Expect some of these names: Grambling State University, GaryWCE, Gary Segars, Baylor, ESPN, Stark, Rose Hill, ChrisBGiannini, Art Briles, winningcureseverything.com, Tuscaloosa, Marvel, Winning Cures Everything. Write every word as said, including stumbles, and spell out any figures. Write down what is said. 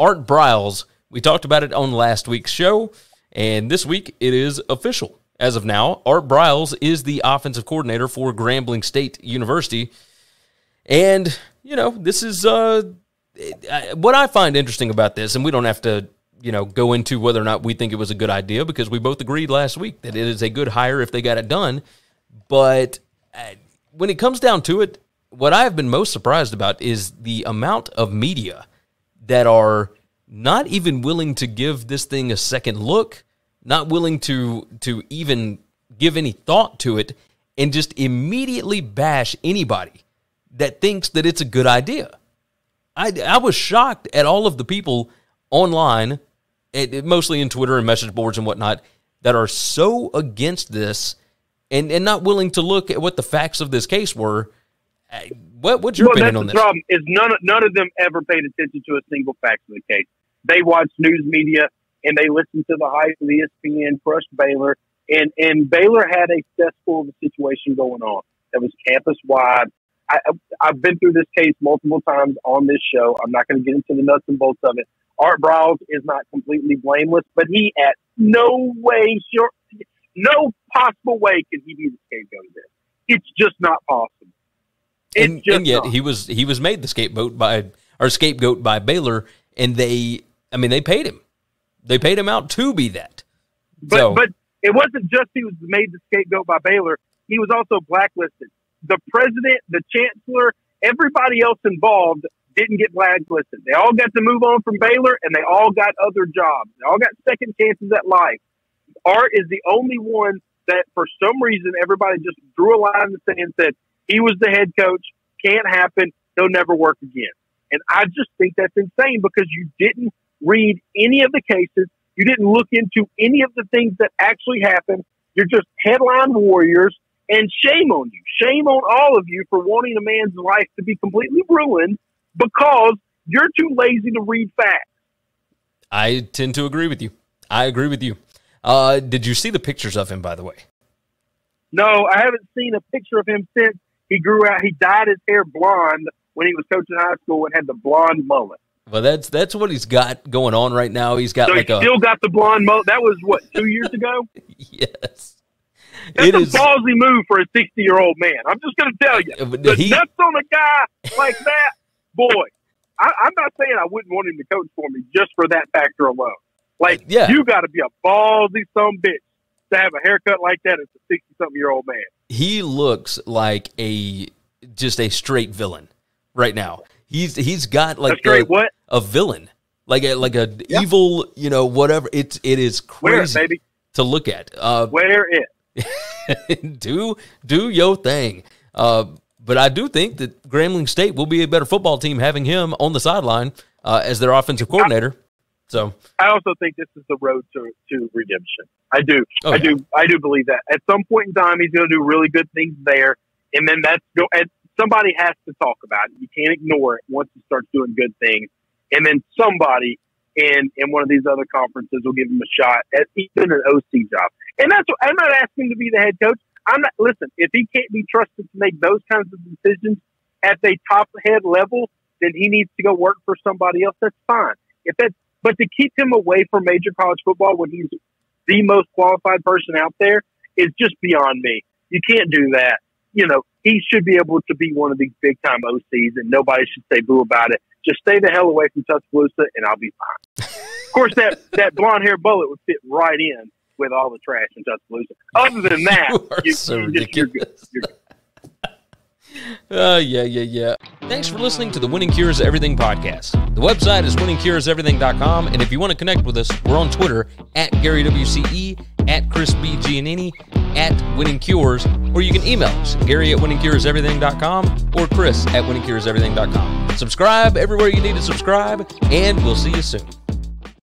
Art Briles. We talked about it on last week's show, and this week it is official. As of now, Art Briles is the offensive coordinator for Grambling State University. And, you know, this is uh, what I find interesting about this, and we don't have to, you know, go into whether or not we think it was a good idea, because we both agreed last week that it is a good hire if they got it done. But when it comes down to it, what I have been most surprised about is the amount of media that are not even willing to give this thing a second look, not willing to to even give any thought to it, and just immediately bash anybody that thinks that it's a good idea. I, I was shocked at all of the people online, mostly in Twitter and message boards and whatnot, that are so against this and, and not willing to look at what the facts of this case were. What, what's your well, opinion on this? The problem is none, none of them ever paid attention to a single fact of the case. They watched news media, and they listened to the hype of E S P N, crushed Baylor. And, and Baylor had a cesspool of a situation going on that was campus-wide. I, I've been through this case multiple times on this show. I'm not going to get into the nuts and bolts of it. Art Briles is not completely blameless, but he at no way, sure, no possible way could he be the scapegoat of this. It's just not possible. It's and, just and yet not. he was he was made the scapegoat by or scapegoat by Baylor, and they, I mean, they paid him. They paid him out to be that. But, so. but it wasn't just he was made the scapegoat by Baylor. He was also blacklisted. The president, the chancellor, everybody else involved didn't get blacklisted. They all got to move on from Baylor, and they all got other jobs. They all got second chances at life. Art is the only one that, for some reason, everybody just drew a line in the sand and said, he was the head coach, can't happen, he'll never work again. And I just think that's insane, because you didn't read any of the cases. You didn't look into any of the things that actually happened. You're just headline warriors, and shame on you. Shame on all of you for wanting a man's life to be completely ruined because you're too lazy to read facts. I tend to agree with you. I agree with you. Uh, did you see the pictures of him, by the way? No, I haven't seen a picture of him since he grew out. He dyed his hair blonde when he was coaching high school and had the blonde mullet. Well, that's that's what he's got going on right now. He's got so like he's a, still got the blonde mullet. That was what, two years ago? Yes, that's it a is, ballsy move for a sixty-year-old man. I'm just going to tell you, the he, nuts on a guy like that, boy. I, I'm not saying I wouldn't want him to coach for me just for that factor alone. Like, yeah. You got to be a ballsy some bitch to have a haircut like that as a sixty-something-year-old man. He looks like a just a straight villain right now. He's he's got like a, what? a villain, like a like a yep. evil, you know, whatever. It's it is crazy Wear it, baby. to look at. Uh, Wear it. do do your thing. Uh, but I do think that Grambling State will be a better football team having him on the sideline uh, as their offensive coordinator. I, so I also think this is the road to to redemption. I do, okay. I do, I do believe that at some point in time he's going to do really good things there, and then that's go. At, Somebody has to talk about it. You can't ignore it once he starts doing good things. And then somebody in, in one of these other conferences will give him a shot at even an O C job. And that's what, I'm not asking him to be the head coach. I'm not. Listen, if he can't be trusted to make those kinds of decisions at the top head level, then he needs to go work for somebody else. That's fine. If that's, but to keep him away from major college football when he's the most qualified person out there is just beyond me. You can't do that. You know, he should be able to be one of these big-time O Cs, and nobody should say boo about it. Just stay the hell away from Tuscaloosa, and I'll be fine. Of course, that, that blonde-hair bullet would fit right in with all the trash in Tuscaloosa. Other than that, you are you, so you, ridiculous. You're good. You're good. uh, yeah, yeah, yeah. Thanks for listening to the Winning Cures Everything podcast. The website is winning cures everything dot com, and if you want to connect with us, we're on Twitter, at Gary W C E, at Chris B Giannini, at Winning Cures, or you can email us, Gary at winning cures everything dot com or Chris at winning cures everything dot com. Subscribe everywhere you need to subscribe, and we'll see you soon.